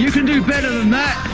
You can do better than that.